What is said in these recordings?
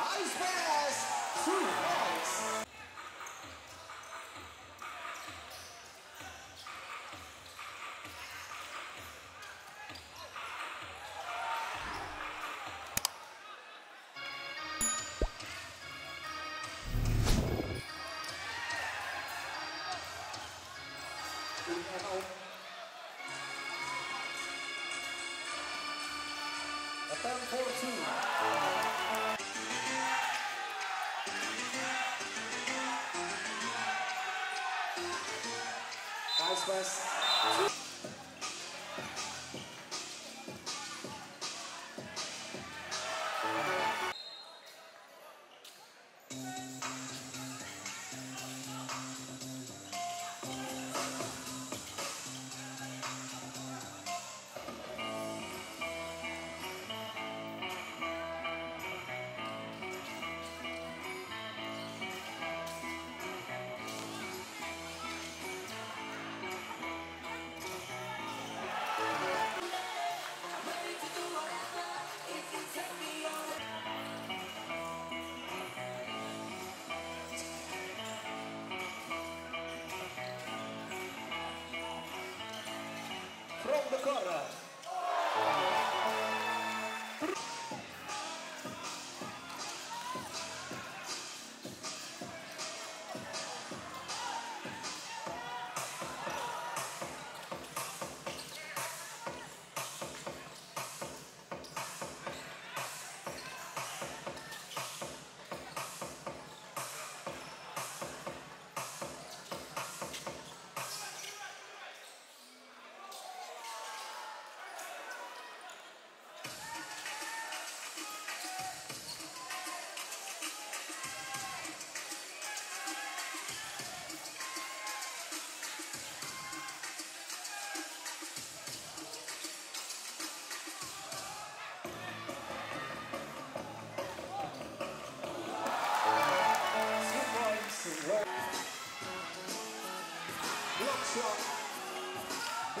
Nice pass! 2 points! Nice pass. From the corner.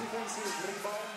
Defensive rebound.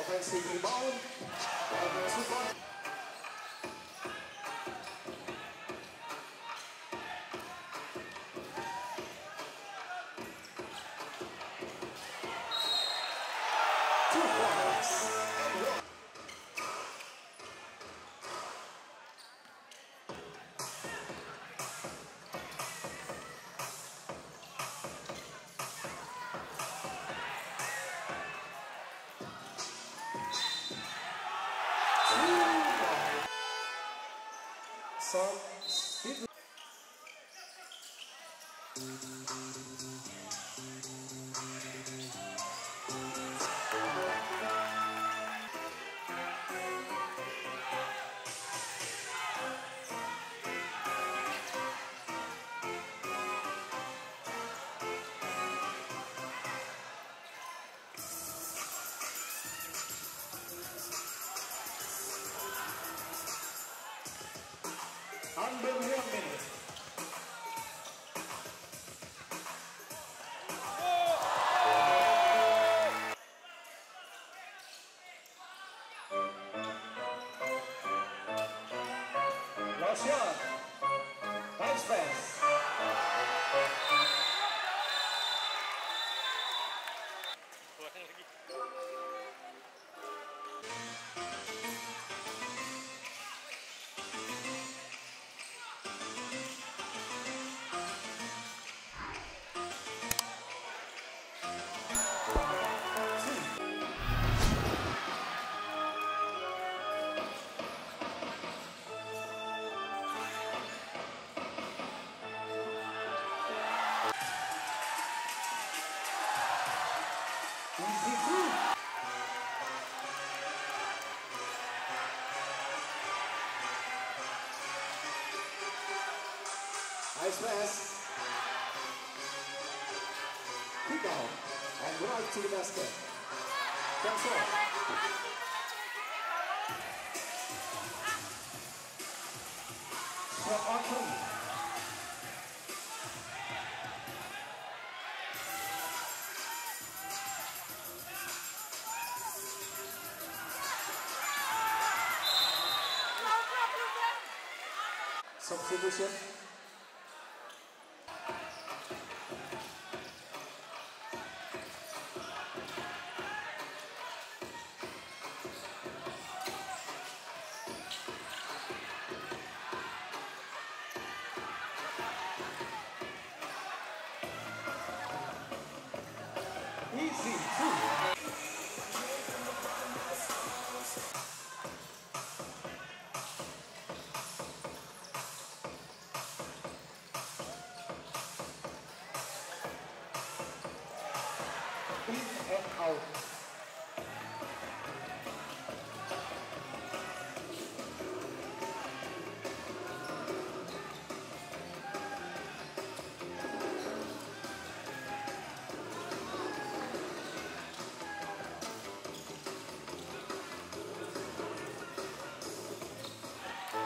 Offensive rebound. Offensive rebound. So, West. Keep going and right to the basket. That's all. From Auckland. Substitution.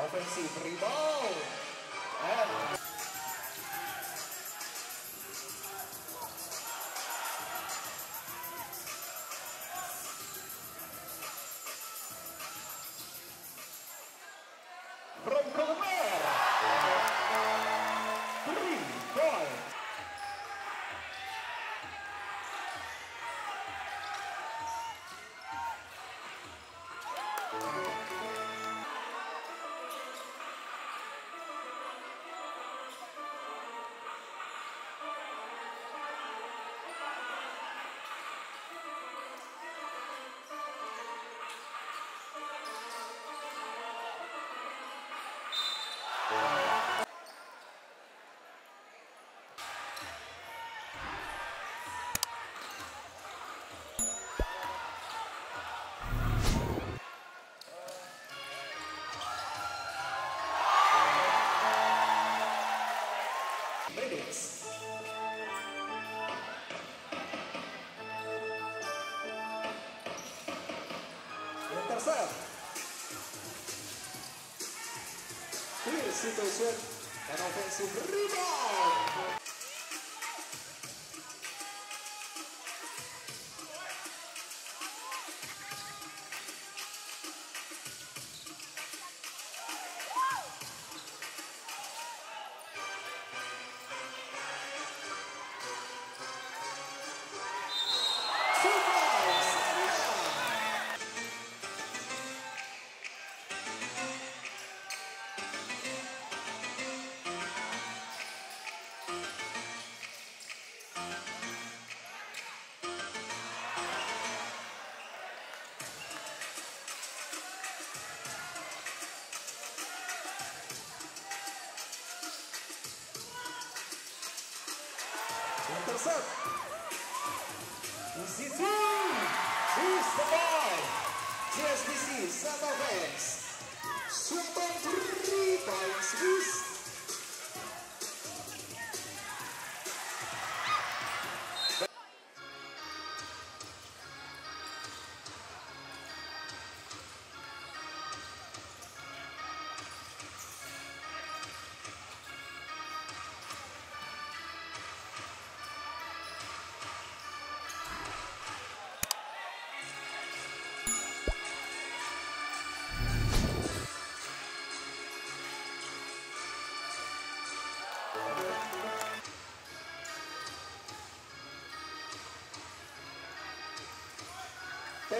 Offensive rebound. And from Colbert. 3 points. Clear situation and offensive rebound. Intercept. Easy three. He's the ball. GSBC, set offense. Super 3 points. Easy.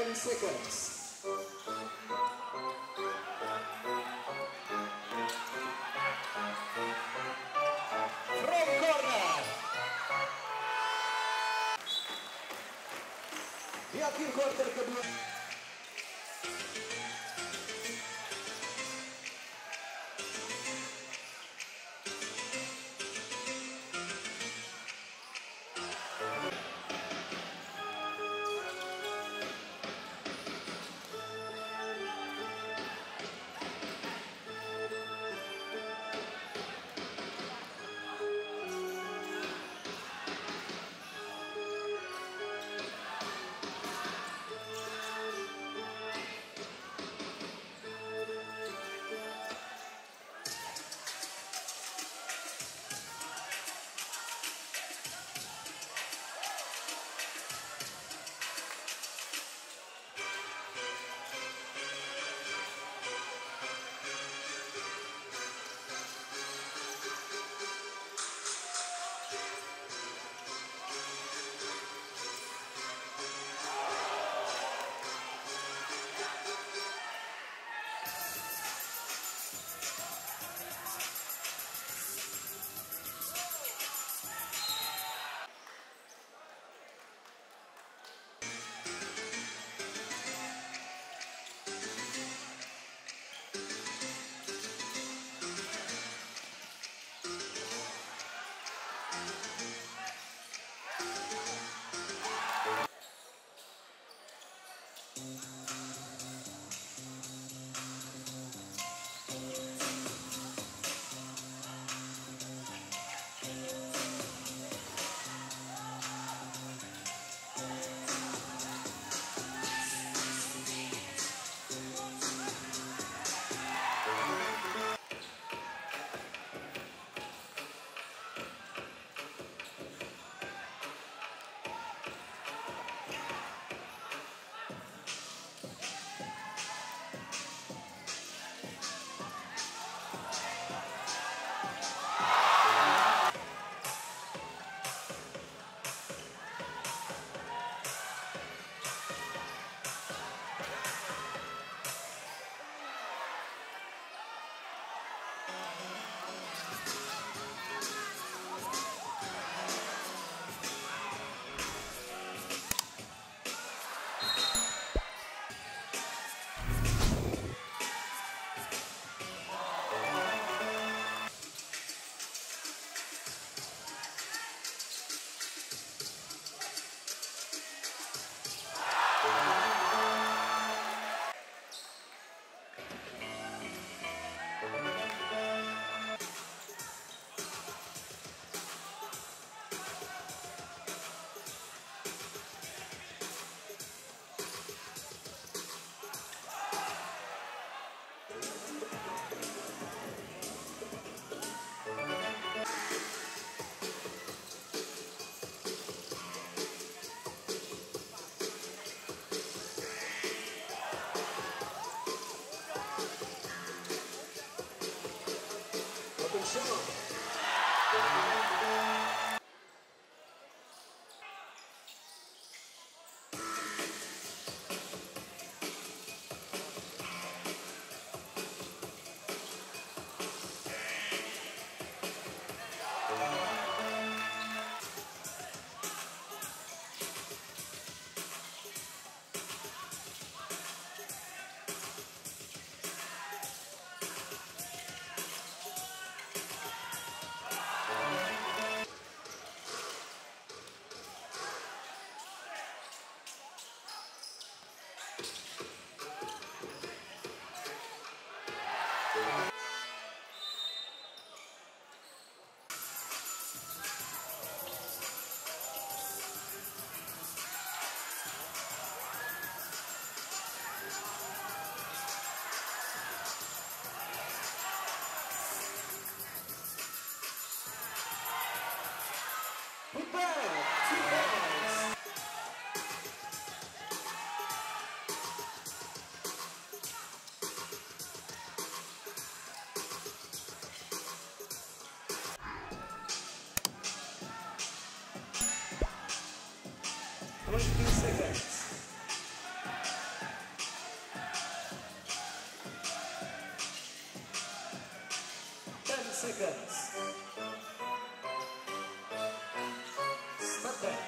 opening sequence. Di akhir quarter kedua. Push 2 seconds. seconds. Start that.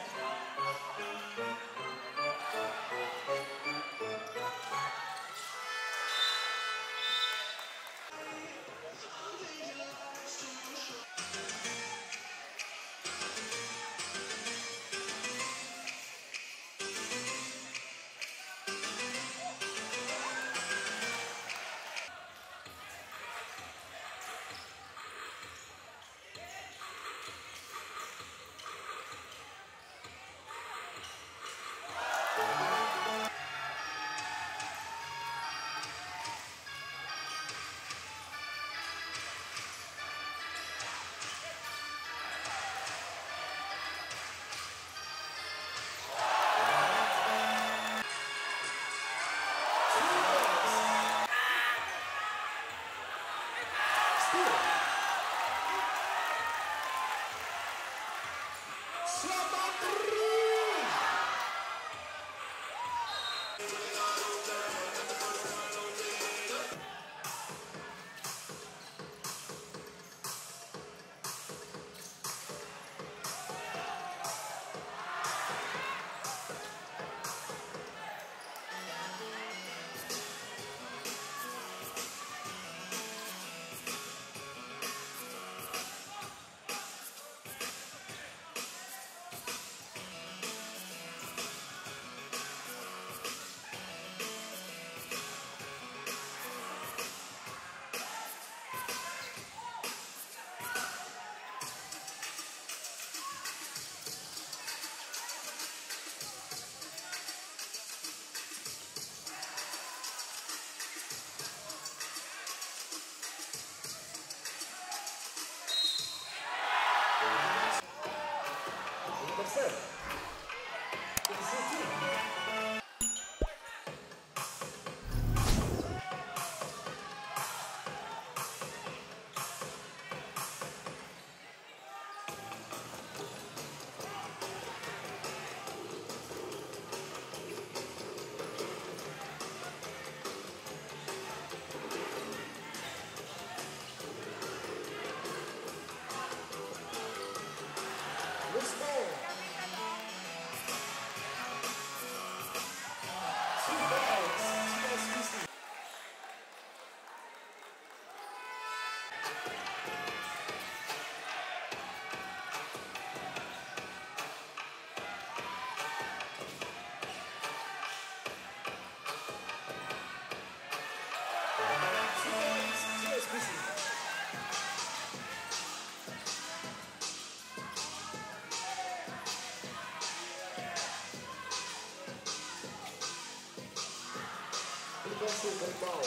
Berbau.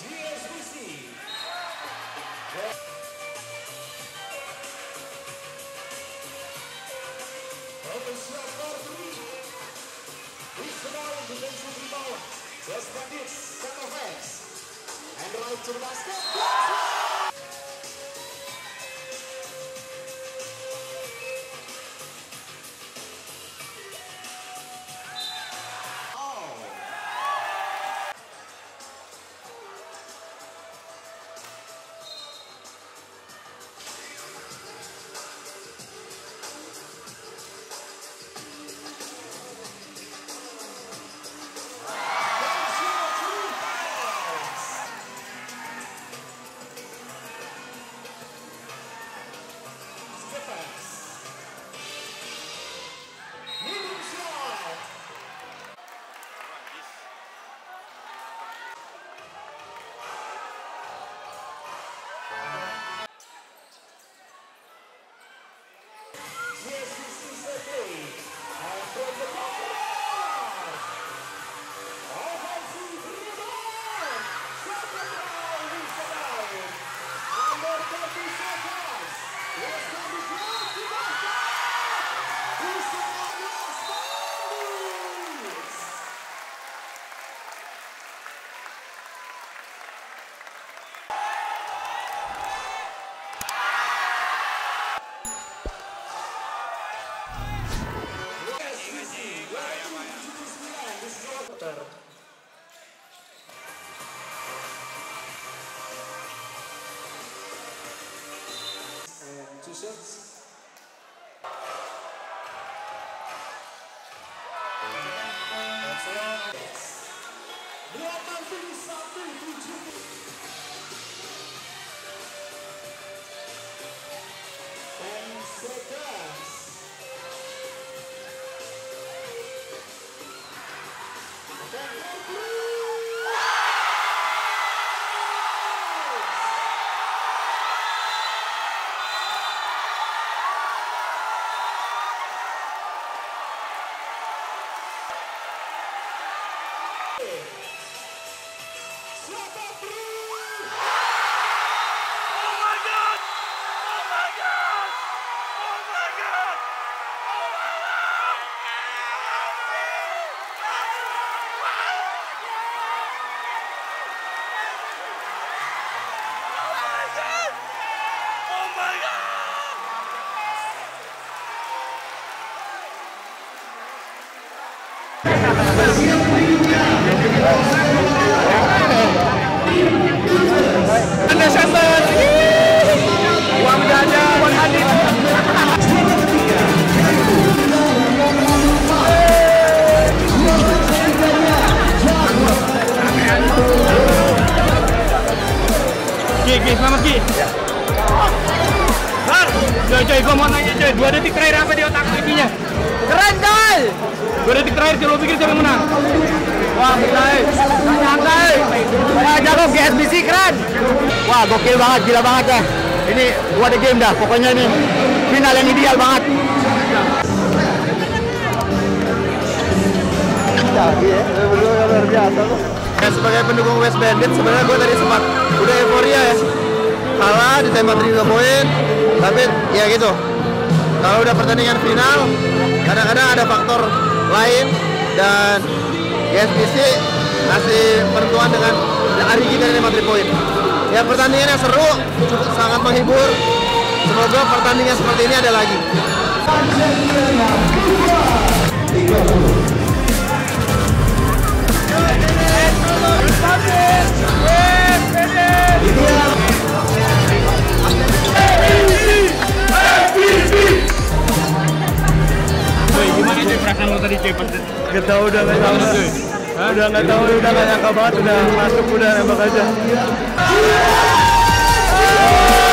GSBC. West Bandits, set of legs. And right to the basket. sets. Oke, selamat Ki. Bar, coy, gue mau nanya coy, 2 detik terakhir apa di otak Kinya? Keren coy! 2 detik terakhir coy, lo pikir siapa yang menang? Wah, coy, gak nyantai. Wah, jago GSBC keren. Wah, gokil banget, gila banget ya. Ini gua ada game dah, pokoknya ini final yang ideal banget. Jadi ya, bener-bener luar biasa lo. Sebagai pendukung West Bandits, sebenarnya gue tadi sempat udah euforia ya, kalah ditembak 3 poin, tapi ya gitu. Kalau udah pertandingan final, kadang-kadang ada faktor lain dan GSBC masih bertuan dengan Arigi dari 5 poin. Ya pertandingannya seru, sangat menghibur. Semoga pertandingan seperti ini ada lagi. Gak tau, udah gak nyangka, udah gak tau, udah gak nyangka banget, udah masuk, udah nembak aja.